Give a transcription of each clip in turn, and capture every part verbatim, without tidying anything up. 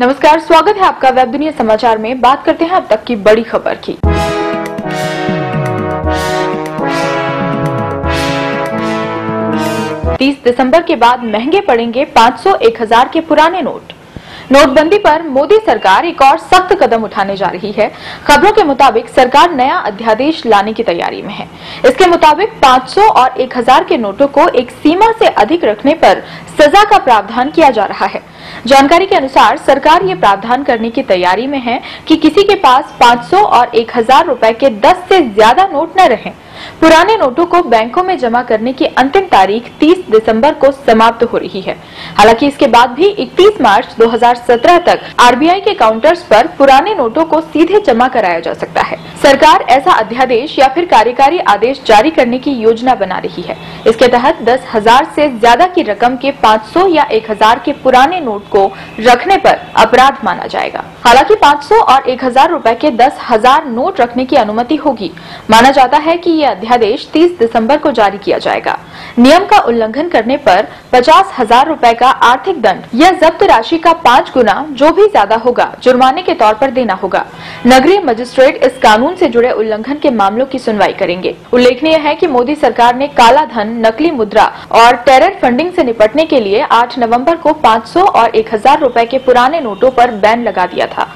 नमस्कार, स्वागत है आपका वेबदुनिया समाचार में। बात करते हैं अब तक की बड़ी खबर की। तीस दिसंबर के बाद महंगे पड़ेंगे पाँच सौ एक हज़ार के पुराने नोट। नोटबंदी पर मोदी सरकार एक और सख्त कदम उठाने जा रही है। खबरों के मुताबिक सरकार नया अध्यादेश लाने की तैयारी में है। इसके मुताबिक पाँच सौ और एक हज़ार के नोटों को एक सीमा से अधिक रखने पर सजा का प्रावधान किया जा रहा है। जानकारी के अनुसार सरकार ये प्रावधान करने की तैयारी में है कि किसी के पास पाँच सौ और एक हज़ार रुपए के दस से ज्यादा नोट न रहें। पुराने नोटों को बैंकों में जमा करने की अंतिम तारीख तीस दिसंबर को समाप्त हो रही है। हालांकि इसके बाद भी इकतीस मार्च दो हज़ार सत्रह तक आरबीआई के काउंटर्स पर पुराने नोटों को सीधे जमा कराया जा सकता है। सरकार ऐसा अध्यादेश या फिर कार्यकारी आदेश जारी करने की योजना बना रही है। इसके तहत दस हजार से ज्यादा की रकम के पाँच सौ या एक हज़ार के पुराने नोट को रखने पर अपराध माना जाएगा। हालांकि पाँच सौ और एक हज़ार रुपए के दस हजार नोट रखने की अनुमति होगी। माना जाता है कि यह अध्यादेश तीस दिसंबर को जारी किया जाएगा। नियम का उल्लंघन करने पर पचास हजार रूपए का आर्थिक दंड या जब्त राशि का पाँच गुना जो भी ज्यादा होगा जुर्माने के तौर पर देना होगा। नगरीय मजिस्ट्रेट इस कानून से जुड़े उल्लंघन के मामलों की सुनवाई करेंगे। उल्लेखनीय है कि मोदी सरकार ने काला धन, नकली मुद्रा और टेरर फंडिंग से निपटने के लिए आठ नवंबर को पाँच सौ और एक हज़ार रुपए के पुराने नोटों पर बैन लगा दिया था।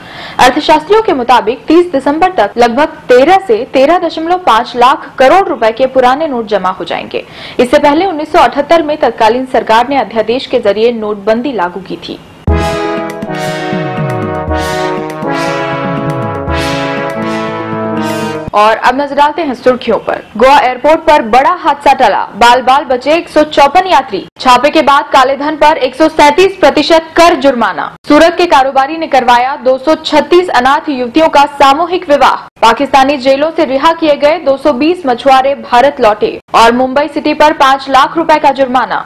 अर्थशास्त्रियों के मुताबिक तीस दिसंबर तक लगभग तेरह से तेरह दशमलव पाँच लाख करोड़ रुपए के पुराने नोट जमा हो जाएंगे। इससे पहले उन्नीस सौ अठहत्तर में तत्कालीन सरकार ने अध्यादेश के जरिए नोटबंदी लागू की थी। और अब नजर डालते हैं सुर्खियों पर। गोवा एयरपोर्ट पर बड़ा हादसा टला, बाल बाल बचे एक सौ चौवन यात्री। छापे के बाद काले धन पर एक सौ सैंतीस प्रतिशत कर जुर्माना। सूरत के कारोबारी ने करवाया दो सौ छत्तीस अनाथ युवतियों का सामूहिक विवाह। पाकिस्तानी जेलों से रिहा किए गए दो सौ बीस मछुआरे भारत लौटे। और मुंबई सिटी पर पाँच लाख रुपए का जुर्माना।